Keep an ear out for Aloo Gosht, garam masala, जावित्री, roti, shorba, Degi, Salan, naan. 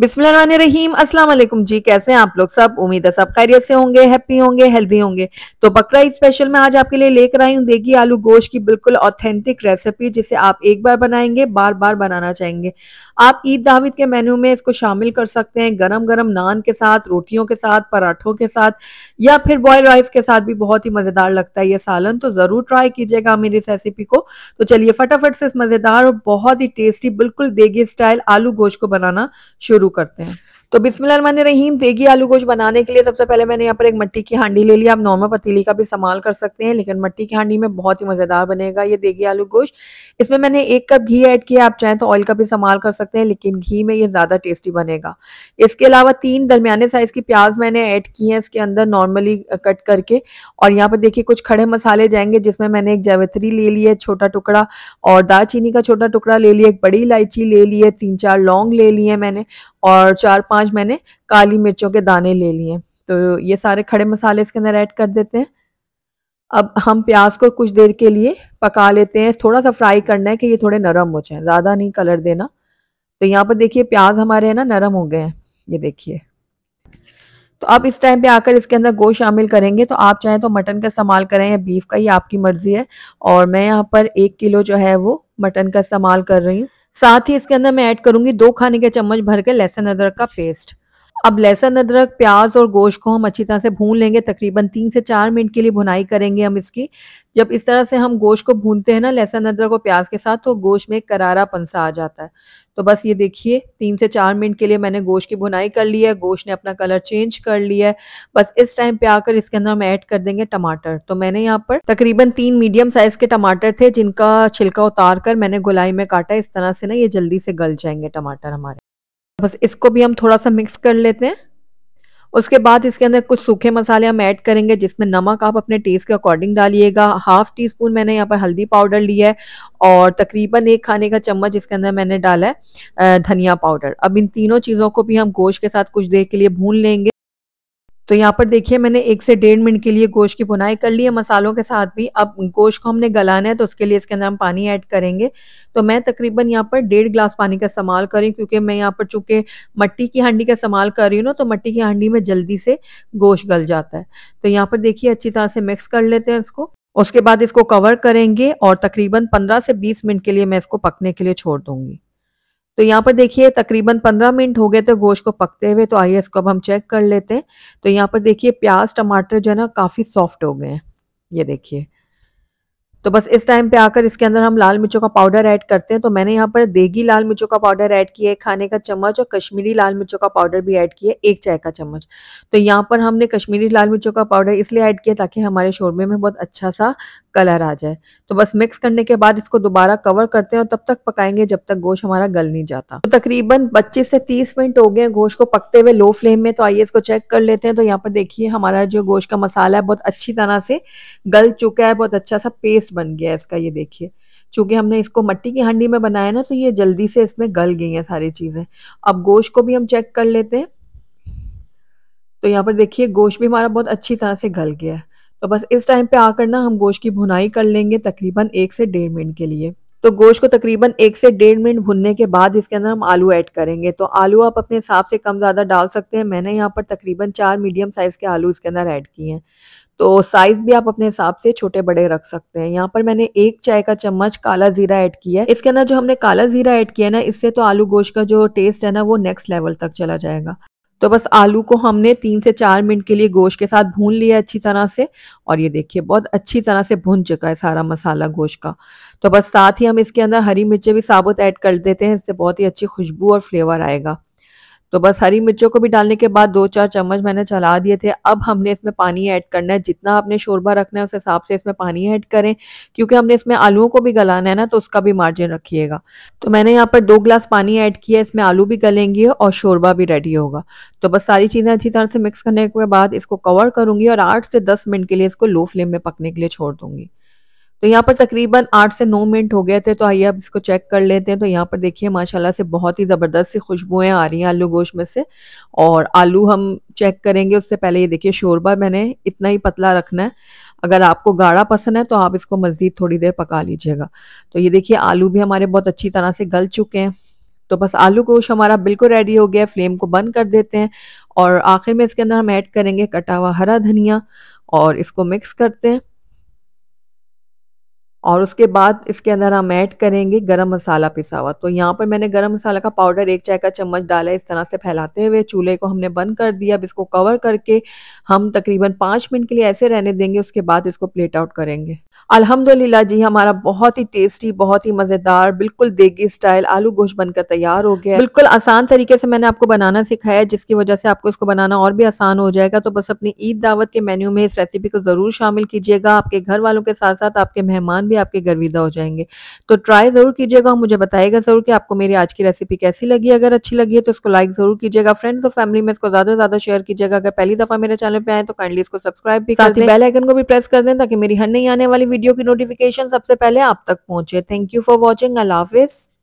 बिस्मिल्लाहिर्रहमानिर्रहीम, अस्सलाम वालेकुम जी। कैसे हैं आप लोग सब? उम्मीद है सब खैरियत से होंगे, हैप्पी होंगे, हेल्दी होंगे। तो बकरा ईद स्पेशल में आज आपके लिए लेकर आई हूँ देगी आलू गोश्त की बिल्कुल ऑथेंटिक रेसिपी, जिसे आप एक बार बनाएंगे बार बार बनाना चाहेंगे। आप ईद दावत के मेन्यू में इसको शामिल कर सकते हैं गरम गरम नान के साथ, रोटियों के साथ, पराठों के साथ या फिर बॉयल राइस के साथ भी बहुत ही मजेदार लगता है ये सालन। तो जरूर ट्राई कीजिएगा मेरी इस रेसिपी को। तो चलिए फटाफट से इस मजेदार और बहुत ही टेस्टी बिल्कुल देगी स्टाइल आलू गोश्त को बनाना शुरू करते हैं। तो बिस्मिल्लाहिर्रहमानिर्रहीम, देगी आलू गोश्त बनाने के लिए सबसे पहले मैंने यहाँ पर एक मिट्टी की हांडी ले लिया। आप नॉर्मल पतीली का भी इस्तेमाल कर सकते हैं, लेकिन मिट्टी की हांडी में बहुत ही मजेदार बनेगा ये देगी आलू गोश्त। इसमें मैंने 1 कप घी ऐड किया। आप चाहें तो ऑयल का भी इस्तेमाल कर सकते हैं, लेकिन घी में ये ज्यादा टेस्टी बनेगा। इसके अलावा 3 दरमियाने साइज की प्याज मैंने ऐड की है इसके अंदर नॉर्मली कट करके। और यहाँ पर देखिए कुछ खड़े मसाले जाएंगे, जिसमें मैंने एक जावित्री ले ली है छोटा टुकड़ा, और दालचीनी का छोटा टुकड़ा ले लिया, एक बड़ी इलायची ले ली है, 3-4 लौंग ले ली है मैंने, और 4-5 मैंने काली मिर्चों के दाने ले लिए। तो ये सारे खड़े मसाले इसके अंदर ऐड कर देते हैं। अब हम प्याज को कुछ देर के लिए पका लेते हैं, थोड़ा सा फ्राई करना है कि ये थोड़े नरम हो जाए, ज़्यादा नहीं कलर देना। तो यहाँ पर देखिए प्याज हमारे है ना नरम हो गए हैं, ये देखिए। तो अब इस टाइम पे आकर इसके अंदर गोश्त शामिल करेंगे। तो आप चाहें तो मटन का इस्तेमाल करें या बीफ का, ये आपकी मर्जी है। और मैं यहाँ पर 1 किलो जो है वो मटन का इस्तेमाल कर रही हूँ। साथ ही इसके अंदर मैं ऐड करूंगी 2 खाने के चम्मच भर के लहसुन अदरक का पेस्ट। अब लहसुन अदरक, प्याज और गोश्त को हम अच्छी तरह से भून लेंगे। तकरीबन 3 से 4 मिनट के लिए भुनाई करेंगे हम इसकी। जब इस तरह से हम गोश्त को भूनते हैं ना लहसुन अदरक और प्याज के साथ, तो गोश्त में एक करारा पंसा आ जाता है। तो बस ये देखिए 3 से 4 मिनट के लिए मैंने गोश्त की भुनाई कर ली है, गोश्त ने अपना कलर चेंज कर लिया है। बस इस टाइम पे आकर इसके अंदर हम ऐड कर देंगे टमाटर। तो मैंने यहाँ पर तकरीबन 3 मीडियम साइज के टमाटर थे, जिनका छिलका उतार कर मैंने गोलाई में काटा। इस तरह से ना ये जल्दी से गल जाएंगे टमाटर हमारे। बस इसको भी हम थोड़ा सा मिक्स कर लेते हैं। उसके बाद इसके अंदर कुछ सूखे मसाले हम ऐड करेंगे, जिसमें नमक आप अपने टेस्ट के अकॉर्डिंग डालिएगा। 1/2 टीस्पून मैंने यहाँ पर हल्दी पाउडर लिया है, और तकरीबन 1 खाने का चम्मच इसके अंदर मैंने डाला है धनिया पाउडर। अब इन तीनों चीज़ों को भी हम गोश्त के साथ कुछ देर के लिए भून लेंगे। तो यहाँ पर देखिए मैंने 1 से 1.5 मिनट के लिए गोश्त की भुनाई कर ली है मसालों के साथ भी। अब गोश्त को हमने गलाना है, तो उसके लिए इसके अंदर हम पानी ऐड करेंगे। तो मैं तकरीबन यहाँ पर 1.5 ग्लास पानी का इस्तेमाल कर रही हूँ, क्योंकि मैं यहाँ पर चूंकि मिट्टी की हांडी का इस्तेमाल कर रही हूँ ना, तो मिट्टी की हांडी में जल्दी से गोश्त गल जाता है। तो यहाँ पर देखिए अच्छी तरह से मिक्स कर लेते हैं इसको। उसके बाद इसको कवर करेंगे और तकरीबन 15 से 20 मिनट के लिए मैं इसको पकने के लिए छोड़ दूंगी। तो यहाँ पर देखिए तकरीबन 15 मिनट हो गए थे गोश्त को पकते हुए। तो आइए इसको अब हम चेक कर लेते हैं। तो यहाँ पर देखिए प्याज टमाटर जो है ना काफ़ी सॉफ्ट हो गए हैं, ये देखिए। तो बस इस टाइम पे आकर इसके अंदर हम लाल मिर्चों का पाउडर ऐड करते हैं। तो मैंने यहाँ पर देगी लाल मिर्चों का पाउडर ऐड किया 1 खाने का चम्मच, और कश्मीरी लाल मिर्चों का पाउडर भी ऐड किया 1 चाय का चम्मच। तो यहाँ पर हमने कश्मीरी लाल मिर्चों का पाउडर इसलिए ऐड किया ताकि हमारे शोरबे में बहुत अच्छा सा कलर आ जाए। तो बस मिक्स करने के बाद इसको दोबारा कवर करते हैं और तब तक पकाएंगे जब तक गोश्त हमारा गल नहीं जाता। तो तकरीबन 25 से 30 मिनट हो गए गोश्त को पकते हुए लो फ्लेम में। तो आइए इसको चेक कर लेते हैं। तो यहाँ पर देखिए हमारा जो गोश्त का मसाला है बहुत अच्छी तरह से गल चुका है, बहुत अच्छा सा पेस्ट बन गया है इसका, ये देखिए। चूंकि हमने इसको मिट्टी की हांडी में बनाया ना, तो ये जल्दी से इसमें गल गई हैं सारी चीजें। अब गोश्त को भी हम चेक कर लेते हैं। तो यहाँ पर देखिए गोश्त भी हमारा बहुत अच्छी तरह से गल गया है। तो बस इस टाइम पे आकर ना हम गोश्त की भुनाई कर लेंगे तकरीबन 1 से 1.5 मिनट के लिए। तो गोश्त को तकरीबन 1 से 1.5 मिनट भुनने के बाद इसके अंदर हम आलू ऐड करेंगे। तो आलू आप अपने हिसाब से कम ज़्यादा डाल सकते हैं। मैंने यहाँ पर तकरीबन 4 मीडियम साइज़ के आलू इसके अंदर ऐड किए हैं। तो साइज भी आप अपने हिसाब से छोटे बड़े रख सकते हैं। यहाँ पर मैंने 1 चाय का चम्मच काला जीरा ऐड किया है। इसके अंदर जो हमने काला जीरा ऐड किया है ना, इससे तो आलू गोश्त का जो टेस्ट है ना वो नेक्स्ट लेवल तक चला जाएगा। तो बस आलू को हमने 3 से 4 मिनट के लिए गोश्त के साथ भून लिया अच्छी तरह से, और ये देखिए बहुत अच्छी तरह से भुन चुका है सारा मसाला गोश्त का। तो बस साथ ही हम इसके अंदर हरी मिर्चें भी साबुत ऐड कर देते हैं, इससे बहुत ही अच्छी खुशबू और फ्लेवर आएगा। तो बस हरी मिर्चों को भी डालने के बाद 2-4 चम्मच मैंने चला दिए थे। अब हमने इसमें पानी ऐड करना है, जितना आपने शोरबा रखना है उस हिसाब से इसमें पानी ऐड करें, क्योंकि हमने इसमें आलूओं को भी गलाना है ना, तो उसका भी मार्जिन रखिएगा। तो मैंने यहाँ पर 2 ग्लास पानी ऐड किया है, इसमें आलू भी गलेंगे और शोरबा भी रेडी होगा। तो बस सारी चीज़ें अच्छी तरह से मिक्स करने के बाद इसको कवर करूँगी और 8 से 10 मिनट के लिए इसको लो फ्लेम में पकने के लिए छोड़ दूँगी। तो यहाँ पर तकरीबन 8 से 9 मिनट हो गए थे। तो आइए अब इसको चेक कर लेते हैं। तो यहाँ पर देखिए माशाल्लाह से बहुत ही ज़बरदस्त सी खुशबुएं आ रही हैं आलू गोश्त में से। और आलू हम चेक करेंगे उससे पहले ये देखिए शोरबा मैंने इतना ही पतला रखना है। अगर आपको गाढ़ा पसंद है तो आप इसको मज़ीद थोड़ी देर पका लीजिएगा। तो ये देखिए आलू भी हमारे बहुत अच्छी तरह से गल चुके हैं। तो बस आलू गोश्त हमारा बिल्कुल रेडी हो गया। फ्लेम को बंद कर देते हैं और आखिर में इसके अंदर हम ऐड करेंगे कटा हुआ हरा धनिया और इसको मिक्स करते हैं। और उसके बाद इसके अंदर हम ऐड करेंगे गरम मसाला पिसा हुआ। तो यहाँ पर मैंने गरम मसाला का पाउडर 1 चाय का चम्मच डाला है। इस तरह से फैलाते हुए चूल्हे को हमने बंद कर दिया। अब इसको कवर करके हम तकरीबन 5 मिनट के लिए ऐसे रहने देंगे। उसके बाद इसको प्लेट आउट करेंगे। अल्हम्दुलिल्लाह जी, हमारा बहुत ही टेस्टी, बहुत ही मज़ेदार, बिल्कुल देगी स्टाइल आलू गोश्त बनकर तैयार हो गया। बिल्कुल आसान तरीके से मैंने आपको बनाना सिखाया है, जिसकी वजह से आपको इसको बनाना और भी आसान हो जाएगा। तो बस अपनी ईद दावत के मेन्यू में इस रेसिपी को ज़रूर शामिल कीजिएगा। आपके घर वालों के साथ साथ आपके मेहमान आपके गर्विदा हो जाएंगे। तो ट्राई जरूर कीजिएगा और मुझे बताइएगा जरूर कि आपको मेरी आज की रेसिपी कैसी लगी। अगर अच्छी लगी है तो इसको लाइक जरूर कीजिएगा। फ्रेंड्स और फैमिली में इसको ज्यादा से ज्यादा शेयर कीजिएगा। अगर पहली दफा मेरे चैनल पे आए तो काइंडली इसको सब्सक्राइब भी कर दें, बेल आइकन को भी प्रेस कर दें ताकि मेरी हर नई आने वाली वीडियो की नोटिफिकेशन सबसे पहले आप तक पहुंचे। Thank you for watching. अल्लाह हाफिज।